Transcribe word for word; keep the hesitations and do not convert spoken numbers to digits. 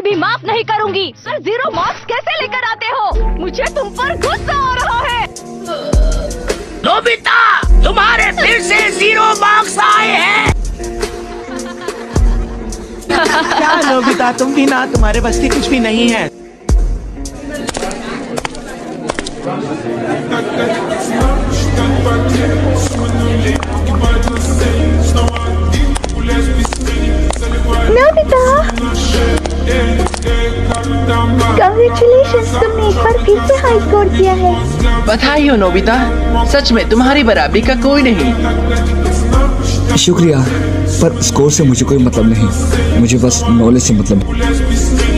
वक्त भी माफ नहीं करूंगी। सर जीरो मार्क्स कैसे लेकर आते हो? मुझे तुम पर गुस्सा हो रहा है। नोबिता, तुम्हारे फिर से जीरो मार्क्स आए हैं। क्या नोबिता, तुम भी ना, तुम्हारे बस की कुछ भी नहीं है। नोबिता, कांग्रेचुलेशंस, तुमने एक बार फिर से हाई स्कोर किया है। बधाई हो नोबिता, सच में तुम्हारी बराबरी का कोई नहीं। शुक्रिया, पर स्कोर से मुझे कोई मतलब नहीं, मुझे बस नॉलेज से मतलब है।